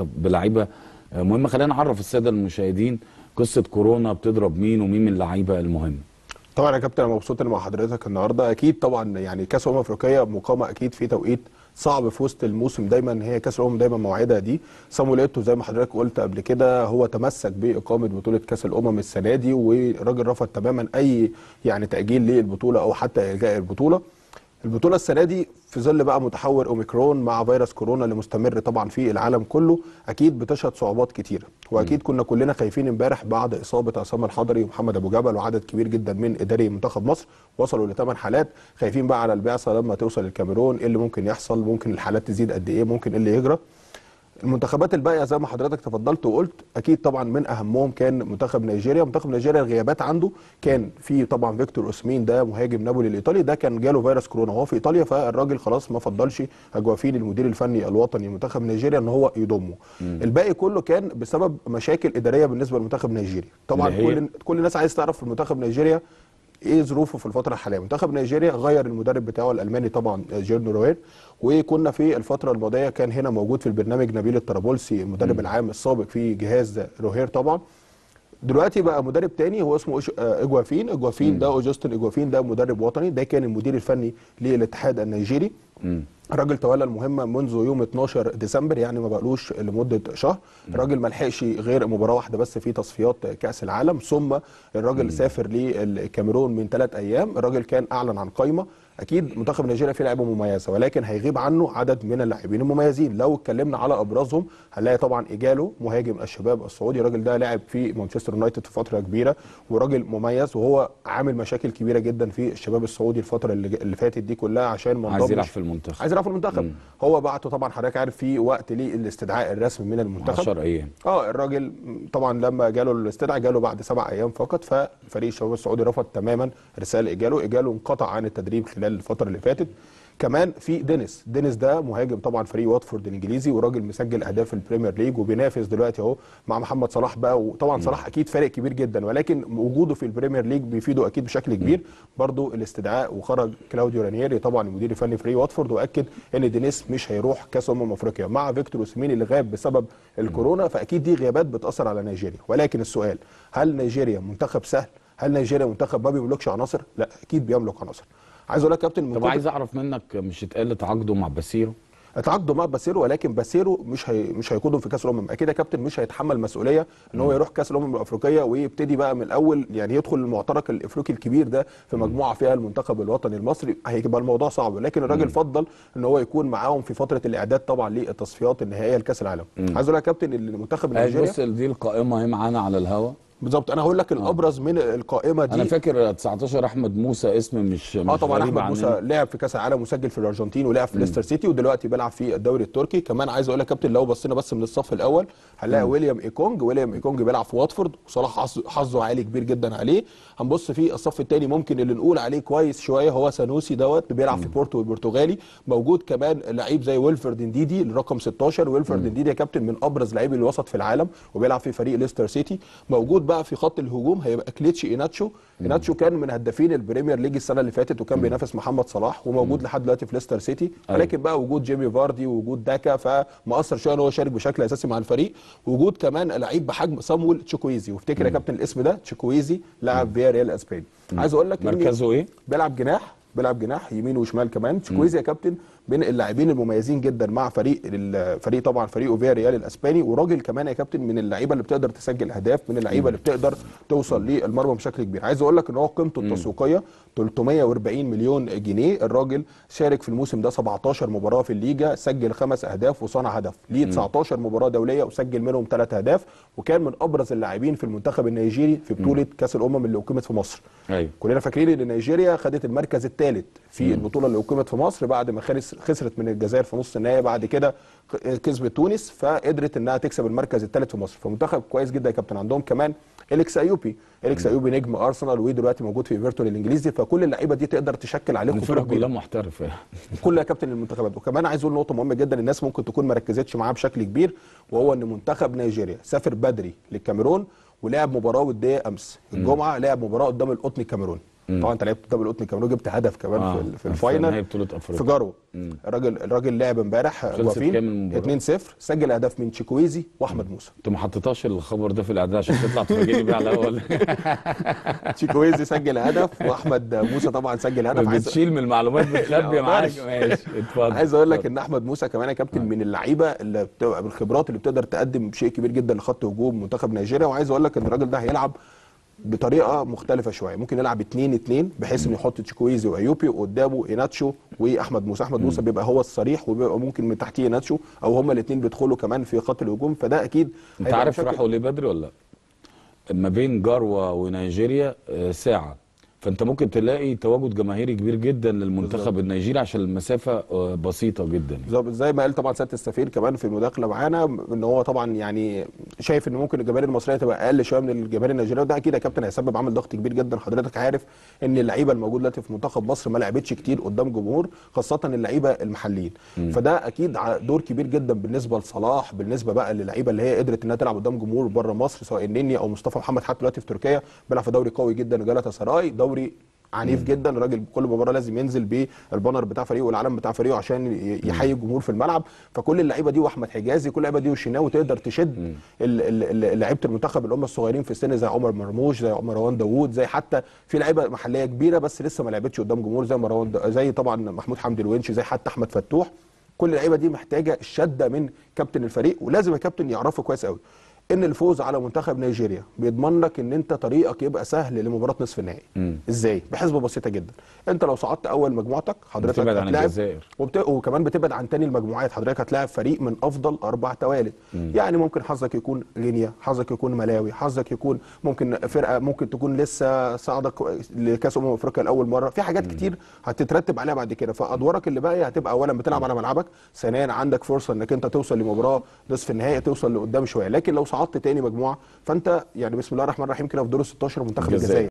بلعيبه مهمه. خلينا نعرف الساده المشاهدين قصه كورونا بتضرب مين ومين من اللعيبه المهمه. طبعا يا كابتن انا مبسوط مع حضرتك النهارده. اكيد طبعا يعني كاس الامم الافريقيه مقامه اكيد في توقيت صعب في وسط الموسم، دايما هي كاس الامم دايما موعدها دي. صامويل ايتو زي ما حضرتك قلت قبل كده هو تمسك باقامه بطوله كاس الامم السنه دي، والراجل رفض تماما اي يعني تاجيل للبطوله او حتى الغاء البطوله. البطوله السنه دي في ظل بقى متحور اوميكرون مع فيروس كورونا اللي مستمر طبعا في العالم كله، اكيد بتشهد صعوبات كتيره. واكيد كنا كلنا خايفين امبارح بعد اصابه عصام الحضري ومحمد ابو جبل وعدد كبير جدا من اداري منتخب مصر، وصلوا ل 8 حالات. خايفين بقى على البعثه لما توصل الكاميرون، ايه اللي ممكن يحصل، ممكن الحالات تزيد قد ايه، ممكن ايه اللي يجرى. المنتخبات الباقيه زي ما حضرتك تفضلت وقلت اكيد طبعا من اهمهم كان منتخب نيجيريا. منتخب نيجيريا الغيابات عنده كان في طبعا فيكتور اوسمين، ده مهاجم نابولي الايطالي، ده كان جاله فيروس كورونا وهو في ايطاليا، فالراجل خلاص ما فضلش اجوافين المدير الفني الوطني لمنتخب نيجيريا ان هو يضمه. الباقي كله كان بسبب مشاكل اداريه بالنسبه لمنتخب نيجيريا. طبعا كل الناس عايز تعرف منتخب نيجيريا ايه ظروفه في الفتره الحاليه. منتخب نيجيريا غير المدرب بتاعه الالماني طبعا جيرنو روهر، وكنا في الفتره الماضيه كان هنا موجود في البرنامج نبيل الطرابلسي المدرب العام السابق في جهاز روهر. طبعا دلوقتي بقى مدرب تاني هو اسمه اجوافين ده اوجستن اجوافين، ده مدرب وطني، ده كان المدير الفني للاتحاد النيجيري. الراجل تولى المهمه منذ يوم 12 ديسمبر يعني ما بقالوش لمده شهر. الراجل ما لحقش غير مباراه واحده بس في تصفيات كاس العالم، ثم الراجل سافر للكاميرون من 3 ايام. الراجل كان اعلن عن قائمه، اكيد منتخب نيجيريا فيه لعيبه مميزه ولكن هيغيب عنه عدد من اللاعبين المميزين. لو اتكلمنا على ابرزهم هنلاقي طبعا ايجالو مهاجم الشباب السعودي، الراجل ده لاعب في مانشستر يونايتد في فتره كبيره وراجل مميز، وهو عامل مشاكل كبيره جدا في الشباب السعودي الفتره اللي فاتت دي كلها عشان ما انضمش، عايز يلعب في المنتخب، عايز يلعب في المنتخب. هو بعته طبعا حضرتك عارف في وقت للاستدعاء الرسمي من المنتخب 10 ايام. الراجل طبعا لما جاله الاستدعاء جاله بعد 7 ايام فقط، ففريق الشباب السعودي رفض تماما رساله ايجالو انقطع عن التدريب خلال الفترة اللي فاتت. كمان في دينيس ده مهاجم طبعا فريق واتفورد الانجليزي، وراجل مسجل اهداف في البريمير ليج وبينافس دلوقتي اهو مع محمد صلاح بقى، وطبعا صلاح اكيد فارق كبير جدا ولكن وجوده في البريمير ليج بيفيده اكيد بشكل كبير. برضو الاستدعاء وخرج كلاوديو رانييري طبعا المدير الفني فريق واتفورد، واكد ان دينيس مش هيروح كاس امم افريقيا مع فيكتور اوسمين اللي غاب بسبب الكورونا. فاكيد دي غيابات بتاثر على نيجيريا، ولكن السؤال هل نيجيريا منتخب سهل؟ هل نيجيريا منتخب ما بيملكش عناصر؟ لا اكيد بيملك عناصر. عايز اقول لك يا كابتن، طب عايز اعرف منك مش اتقال تعاقده مع باسيرو؟ اتعاقده مع باسيرو ولكن باسيرو مش هيقودهم في كاس الامم، اكيد يا كابتن مش هيتحمل مسؤوليه ان هو يروح كاس الامم الافريقيه ويبتدي بقى من الاول، يعني يدخل المعترك الافريقي الكبير ده في مجموعه فيها المنتخب الوطني المصري، هيبقى الموضوع صعب. لكن الراجل فضل ان هو يكون معاهم في فتره الاعداد طبعا للتصفيات النهائيه لكاس العالم. عايز اقول لك يا كابتن المنتخب النيجيري بص دي القائمه اهي معانا على الهوا بالظبط، انا هقول لك الابرز من القائمه دي. انا فاكر 19 احمد موسى اسم مش طبعا احمد موسى لعب في كاس العالم وسجل في الارجنتين ولعب في ليستر سيتي ودلوقتي بيلعب في الدوري التركي. كمان عايز اقول لك يا كابتن لو بصينا بس من الصف الاول هنلاقي ويليام ايكونج بيلعب في واتفورد وصلاح حظه عالي كبير جدا عليه. هنبص في الصف الثاني ممكن اللي نقول عليه كويس شويه هو سانوسي دوت بيلعب في بورتو البرتغالي، موجود كمان لعيب زي ويلفرد نديدي الرقم 16. ويلفرد نديدي يا كابتن من ابرز لاعبي الوسط في العالم وبيلعب في فريق ليستر سيتي. موجود بقى في خط الهجوم هيبقى كليتشي ايناتشو كان من هدافين البريمير ليج السنه اللي فاتت وكان بينافس محمد صلاح وموجود لحد دلوقتي في ليستر سيتي، ولكن بقى وجود جيمي فاردي ووجود داكا فمأثر شويه ان هو شارك بشكل اساسي مع الفريق. وجود كمان لعيب بحجم صامويل تشوكويزي، وافتكر يا كابتن الاسم ده تشوكويزي لاعب فيا ريال اسباني. عايز اقول لك مركزه ايه؟ بيلعب جناح يمين وشمال. كمان تشوكويزي يا كابتن بين اللاعبين المميزين جدا مع فريق طبعا فريقه فيا ريال الاسباني، وراجل كمان يا كابتن من اللعيبه اللي بتقدر تسجل اهداف، من اللعيبه اللي بتقدر توصل للمرمى بشكل كبير. عايز اقول لك ان هو قيمته التسويقيه 340 مليون جنيه. الراجل شارك في الموسم ده 17 مباراه في الليجا، سجل 5 اهداف وصنع هدف، ليه 19 مباراه دوليه وسجل منهم 3 اهداف، وكان من ابرز اللاعبين في المنتخب النيجيري في بطوله كاس الامم اللي اقيمت في مصر. كلنا فاكرين ان نيجيريا خدت المركز الثالث في البطوله اللي اقيمت في مصر بعد ما خسرت من الجزائر في نص النهائي، بعد كده كسبت تونس فقدرت انها تكسب المركز الثالث في مصر. فمنتخب كويس جدا يا كابتن. عندهم كمان اليكس ايوبي نجم ارسنال ودلوقتي موجود في ايفرتون الانجليزي، فكل اللعيبه دي تقدر تشكل عليهم الفرق كلها محترفه كل يا كابتن المنتخبات. وكمان عايز اقول نقطه مهمه جدا الناس ممكن تكون ما ركزتش معاها بشكل كبير، وهو ان منتخب نيجيريا سافر بدري للكاميرون ولعب مباراه وديه امس الجمعه، لعب مباراه قدام القطن الكاميروني. طبعا انت لعبت دبل قطن الكاميرون، جبت هدف كمان في الفاينل في جرو. الراجل لعب امبارح وافين 2-0، سجل اهداف من تشيكويزي واحمد موسى. انت ما حطيتهاش الخبر ده في الاعداد عشان تطلع تفاجئني بيه على الاول. تشيكويزي سجل هدف واحمد موسى طبعا سجل هدف. بتشيل من المعلومات بتلبي معاك. ماشي اتفضل. عايز اقول لك ان احمد موسى كمان يا كابتن من اللعيبه اللي بتبقى بالخبرات اللي بتقدر تقدم شيء كبير جدا لخط هجوم منتخب نيجيريا. وعايز اقول لك ان الراجل ده هيلعب بطريقه مختلفه شويه، ممكن يلعب 2-2 بحيث انه يحط تشيكويزي وايوبي وقدامه ايناتشو واحمد موسى. احمد موسى بيبقى هو الصريح وبيبقى ممكن من تحتيه ايناتشو او هما الاثنين بيدخلوا كمان في خط الهجوم، فده اكيد. انت عارف راحوا ليه بدري ولا لا؟ ما بين جاروة ونيجيريا ساعه، فانت ممكن تلاقي تواجد جماهيري كبير جدا للمنتخب النيجيري عشان المسافه بسيطه جدا. بالظبط زي ما قال طبعا سياده السفير كمان في المداخله معانا ان هو طبعا يعني شايف ان ممكن الجماهير المصريه تبقى اقل شويه من الجماهير النيجيريه، وده اكيد يا كابتن هيسبب عامل ضغط كبير جدا. حضرتك عارف ان اللعيبه الموجوده دلوقتي في منتخب مصر ما لعبتش كتير قدام جمهور، خاصه اللعيبه المحليين، فده اكيد دور كبير جدا بالنسبه لصلاح، بالنسبه بقى للعيبه اللي هي قدرت انها تلعب قدام جمهور بره مصر، سواء النني او مصطفى محمد حتى دلوقتي في تركيا بيلعب في دوري قوي جدا جالاتاسراي، دوري عنيف جدا. الراجل كل مباراه لازم ينزل بالبانر بتاع فريقه والعلم بتاع فريقه عشان يحيي الجمهور في الملعب. فكل اللعيبه دي واحمد حجازي، كل اللعيبه دي والشناوي تقدر تشد لعيبه المنتخب اللي هم الصغيرين في السن زي عمر مرموش، زي روان داوود، زي حتى في لعيبه محليه كبيره بس لسه ما لعبتش قدام جمهور زي زي طبعا محمود حمدي الونش، زي حتى احمد فتوح. كل اللعيبه دي محتاجه الشده من كابتن الفريق، ولازم الكابتن يعرفه كويس قوي ان الفوز على منتخب نيجيريا بيضمن لك ان انت طريقك يبقى سهل لمباراه نصف النهائي. ازاي؟ بحسبه بسيطه جدا، انت لو صعدت اول مجموعتك حضرتك بتبعد عن الجزائر وكمان بتبعد عن ثاني المجموعات. حضرتك هتلاعب فريق من افضل 4 توالد، يعني ممكن حظك يكون غينيا، حظك يكون ملاوي، حظك يكون ممكن فرقه ممكن تكون لسه صاعدك لكاس افريقيا لاول مره. في حاجات كتير هتترتب عليها بعد كده، فادوارك اللي باقيه هتبقى اولا بتلعب على ملعبك، ثانيا عندك فرصه انك انت توصل لمباراه نصف النهائي، توصل لقدام شويه. لكن لو صعدت تاني مجموعه فانت يعني بسم الله الرحمن الرحيم كده في دور 16 منتخب الجزائر